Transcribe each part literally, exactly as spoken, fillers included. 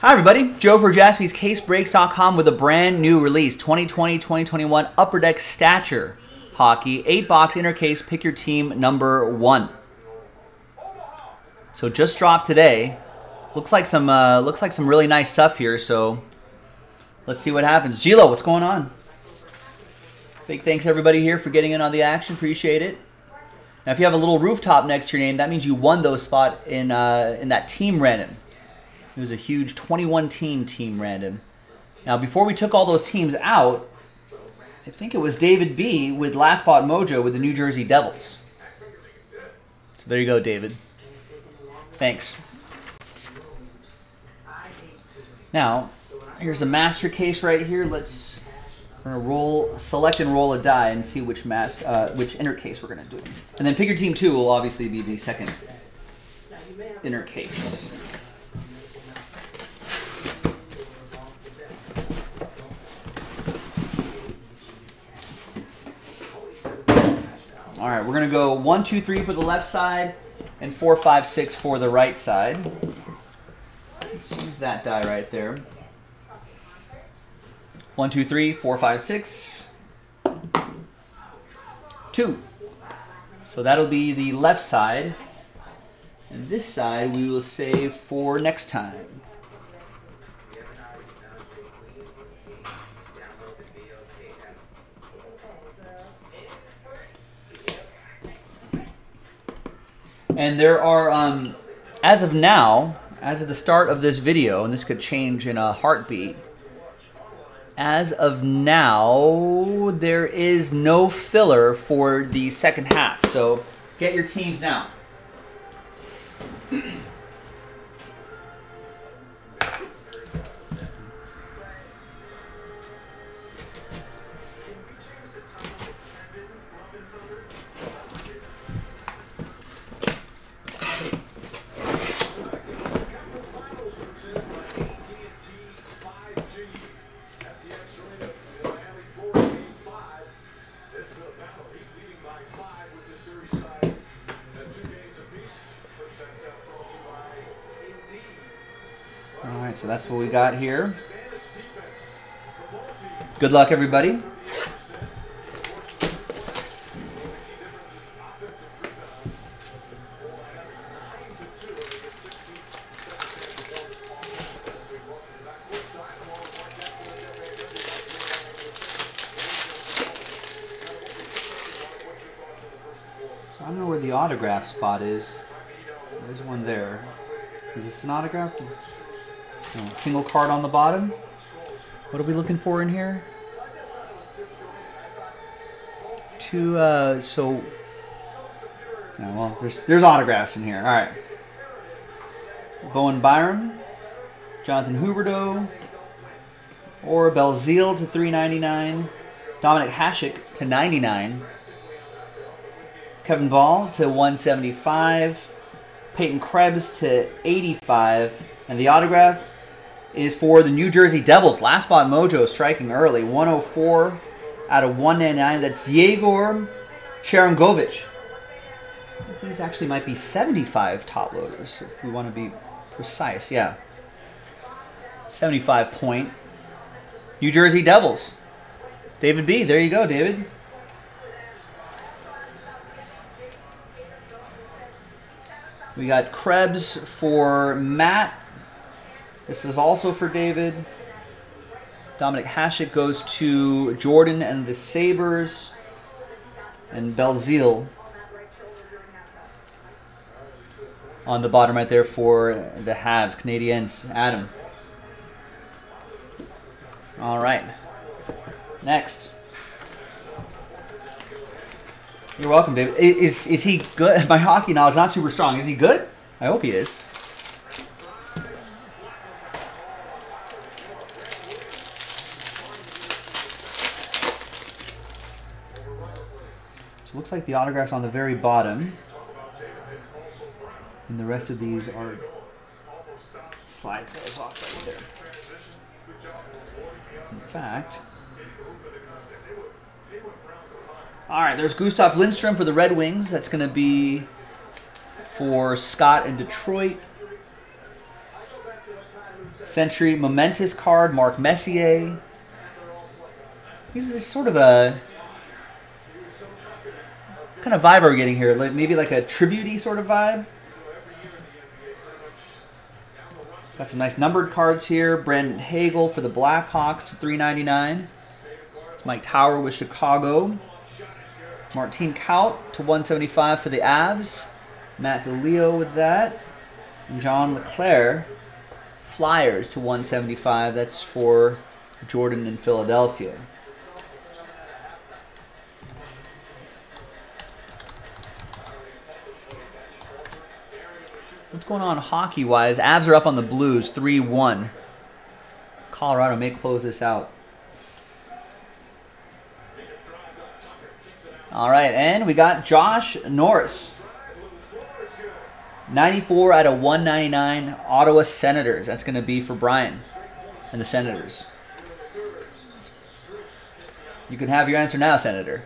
Hi everybody, Joe for Jaspys Case Breaks dot com with a brand new release, twenty twenty twenty twenty-one Upper Deck Stature Hockey, eight box inner case, pick your team number one. So just dropped today. Looks like some uh, looks like some really nice stuff here, so let's see what happens. Gilo, what's going on? Big thanks everybody here for getting in on the action, appreciate it. Now if you have a little rooftop next to your name, that means you won those spot in, uh, in that team random. It was a huge twenty-one team team random. Now, before we took all those teams out, I think it was David B. with Last Spot Mojo with the New Jersey Devils. So there you go, David. Thanks. Now, here's a master case right here. Let's we're gonna roll, select and roll a die and see which mask, uh, which inner case we're gonna do. And then pick your team two will obviously be the second inner case. All right, we're going to go one, two, three for the left side and four, five, six for the right side. Let's use that die right there. One, two, three, four, five, six. Two. So that'll be the left side. And this side we will save for next time. And there are, um, as of now, as of the start of this video, and this could change in a heartbeat, as of now, there is no filler for the second half. So get your teams now. So that's what we got here. Good luck, everybody. So I don't know where the autograph spot is. There's one there. Is this an autograph? Single card on the bottom. What are we looking for in here? Two, uh, so... Oh, well, there's, there's autographs in here. All right. Bowen Byram. Jonathan Huberdeau. Orabel Zeal to three ninety-nine. Dominic Hasek to ninety-nine. Kevin Ball to one seventy-five. Peyton Krebs to eighty-five. And the autograph is for the New Jersey Devils. Last Spot Mojo striking early. one oh four out of one ninety-nine. That's Yegor Sharangovich. These actually might be seventy-five top loaders if we want to be precise. Yeah. seventy-five point. New Jersey Devils. David B. There you go, David. We got Krebs for Matt. This is also for David. Dominic Hasek goes to Jordan and the Sabres. And Belzeal on the bottom right there for the Habs, Canadiens, Adam. All right. Next. You're welcome, David. Is, is he good? My hockey knowledge is not super strong. Is he good? I hope he is. So it looks like the autograph's on the very bottom. And the rest of these are... Slide goes off right there. In fact... All right, there's Gustav Lindstrom for the Red Wings. That's going to be for Scott in Detroit. Century Momentous card, Mark Messier. He's sort of a... What kind of vibe are we getting here? Like maybe like a tribute-y sort of vibe? Got some nice numbered cards here. Brandon Hagel for the Blackhawks to three ninety-nine. It's Mike Tower with Chicago. Martin Kaut to one seventy-five for the Avs. Matt DeLeo with that. And John Leclerc, Flyers to one seventy-five. That's for Jordan in Philadelphia. What's going on hockey-wise? Avs are up on the Blues, three one. Colorado may close this out. All right, and we got Josh Norris. ninety-four out of one ninety-nine, Ottawa Senators. That's going to be for Brian and the Senators. You can have your answer now, Senator.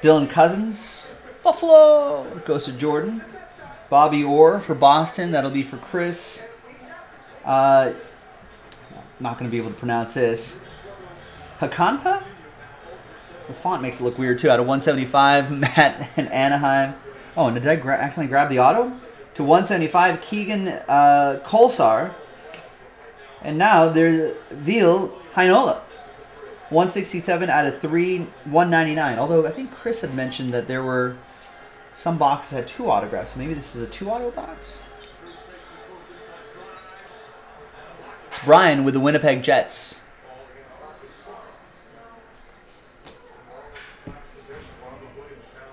Dylan Cousins, Buffalo, goes to Jordan. Bobby Orr for Boston, that'll be for Chris. Uh, not going to be able to pronounce this. Hakanpa? The font makes it look weird too. Out of one seventy-five, Matt and Anaheim. Oh, and did I gra accidentally grab the auto? To one seventy-five, Keegan uh, Kolsar. And now there's Ville Hainola. one sixty-seven out of three, one ninety-nine. Although I think Chris had mentioned that there were some boxes had two autographs. Maybe this is a two auto box. It's Brian with the Winnipeg Jets.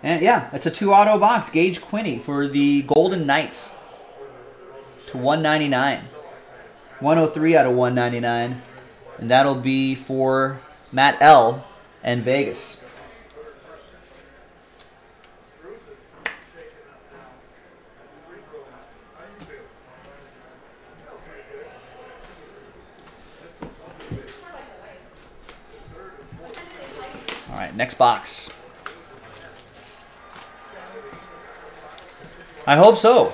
And yeah, it's a two auto box. Gage Quinney for the Golden Knights to one ninety-nine. one oh three out of one ninety-nine. And that'll be for Matt L. and Vegas. All right, next box. I hope so.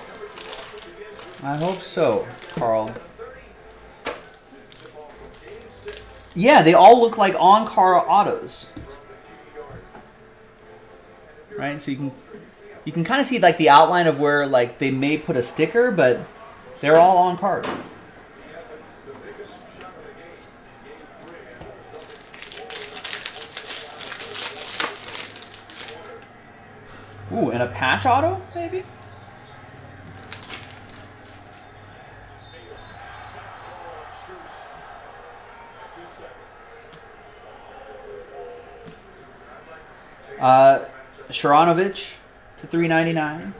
I hope so, Carl. Yeah, they all look like on-car autos, right? So you can you can kind of see like the outline of where like they may put a sticker, but they're all on card. Ooh, and a patch auto maybe. Uh, Sharangovich to three ninety-nine.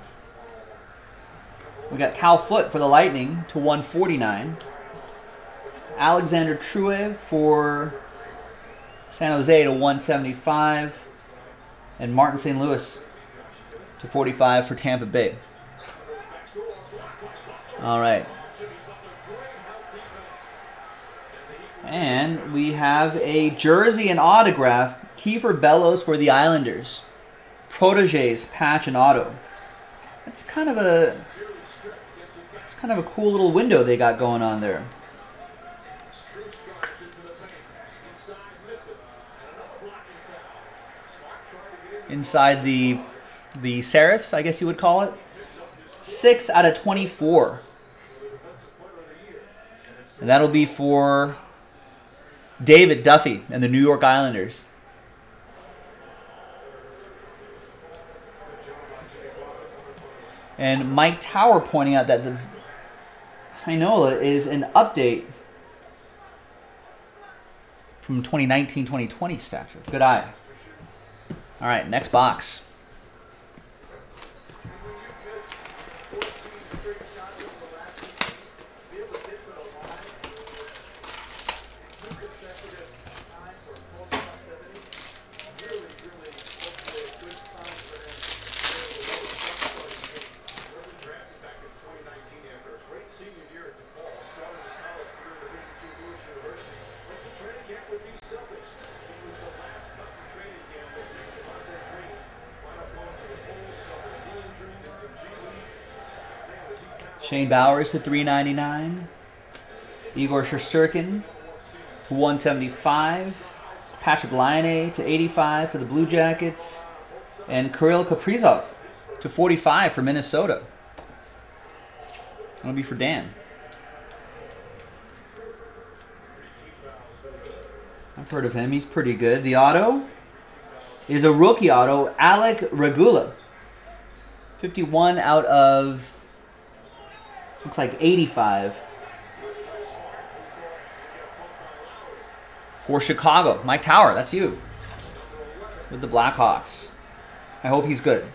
We got Cal Foote for the Lightning to one forty-nine. Alexander Truev for San Jose to one seventy-five. And Martin Saint Louis to forty-five for Tampa Bay. All right. And we have a jersey and autograph. Kiefer Bellows for the Islanders. Proteges, patch and auto. That's kind of a it's kind of a cool little window they got going on there. Inside the the serifs, I guess you would call it. six out of twenty-four. And that'll be for David Duffy and the New York Islanders. And Mike Tower pointing out that the Hainola is an update from twenty nineteen twenty twenty stature. Good eye. All right, next box. Shane Bowers to three ninety-nine. Igor Shesterkin to one seventy-five. Patrick Lyonne to eighty-five for the Blue Jackets. And Kirill Kaprizov to forty-five for Minnesota. That'll be for Dan. I've heard of him. He's pretty good. The auto is a rookie auto, Alec Regula. fifty-one out of, looks like eighty-five. For Chicago, Mike Tower, that's you. With the Blackhawks. I hope he's good.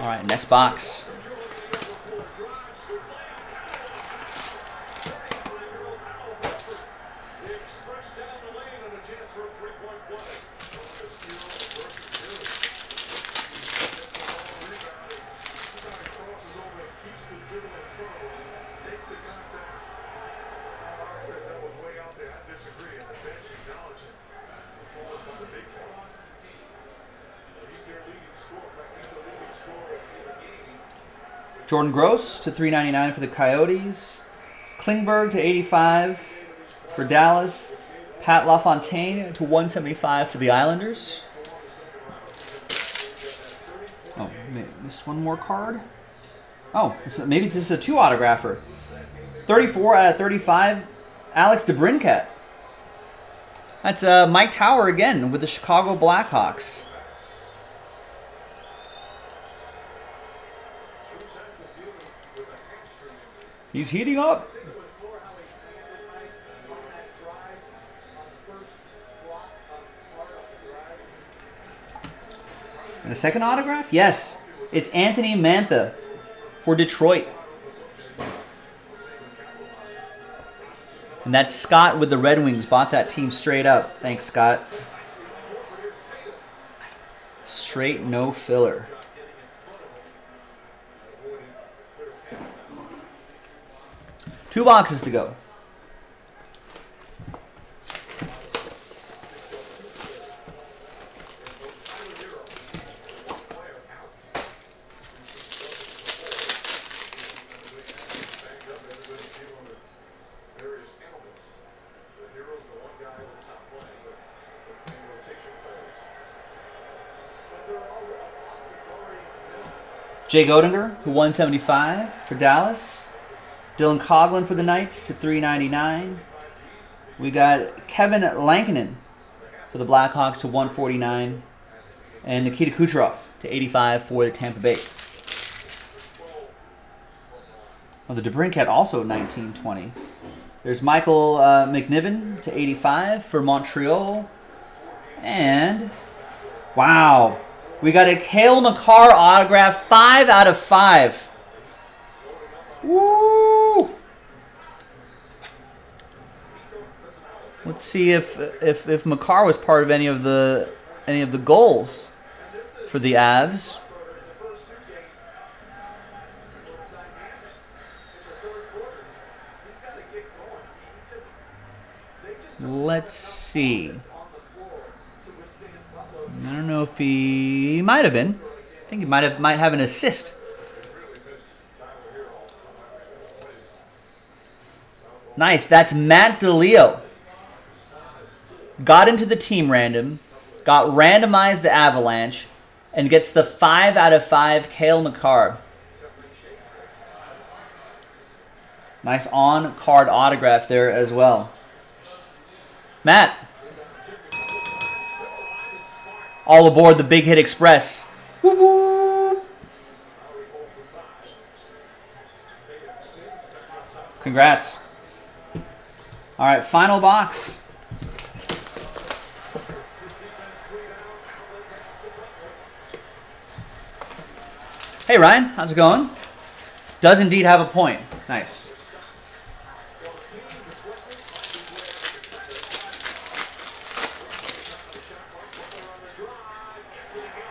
All right, next box. Jordan Gross to three ninety-nine for the Coyotes. Klingberg to eighty-five for Dallas. Pat LaFontaine to one seventy-five for the Islanders. Oh, missed one more card. Oh, maybe this is a two autographer. thirty-four out of thirty-five, Alex DeBrincat. That's uh, Mike Tower again with the Chicago Blackhawks. He's heating up. And a second autograph? Yes. It's Anthony Mantha for Detroit. And that's Scott with the Red Wings. Bought that team straight up. Thanks, Scott. Straight, no filler. Two boxes to go. Jake Oettinger, who one seventy-five for Dallas. Dylan Coughlin for the Knights to three ninety-nine. We got Kevin Lankinen for the Blackhawks to one forty-nine. And Nikita Kucherov to eighty-five for the Tampa Bay. Oh, the DeBrincat also nineteen twenty. There's Michael uh, McNiven to eighty-five for Montreal. And, wow, we got a Cale Makar autograph, five out of five. Woo! Let's see if if if Makar was part of any of the any of the goals for the Avs. Let's see. I don't know if he, he might have been. I think he might have might have an assist. Nice. That's Matt DeLeo. Got into the team random, got randomized the Avalanche, and gets the five out of five Cale Makar. Nice on-card autograph there as well. Matt. All aboard the Big Hit Express. Woo-woo. Congrats. All right, final box. Hey, Ryan. How's it going? Does indeed have a point. Nice.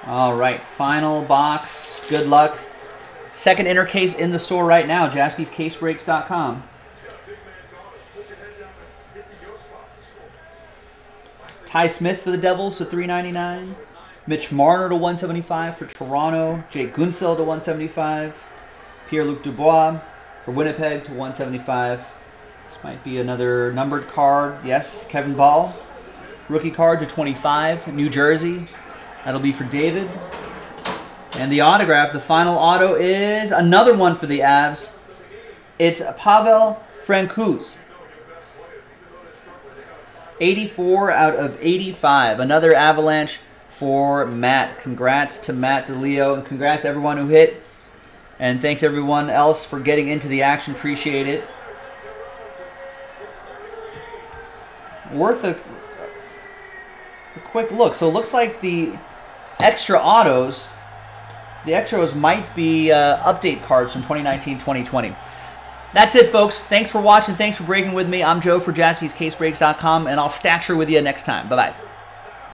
All right. Final box. Good luck. Second inner case in the store right now. Jaspys Case Breaks dot com. Ty Smith for the Devils to three ninety-nine. Mitch Marner to one seventy-five for Toronto. Jay Gunsel to one seventy-five. Pierre-Luc Dubois for Winnipeg to one seventy-five. This might be another numbered card. Yes, Kevin Ball. Rookie card to twenty-five, New Jersey. That'll be for David. And the autograph, the final auto is another one for the Avs. It's Pavel Francouz. eighty-four out of eighty-five. Another Avalanche for Matt. Congrats to Matt DeLeo, and congrats to everyone who hit. And thanks everyone else for getting into the action. Appreciate it. Worth a, a quick look. So it looks like the extra autos, the extras might be uh, update cards from twenty nineteen twenty twenty. That's it, folks. Thanks for watching. Thanks for breaking with me. I'm Joe for Jaspys Case Breaks dot com, and I'll stature with you next time. Bye-bye.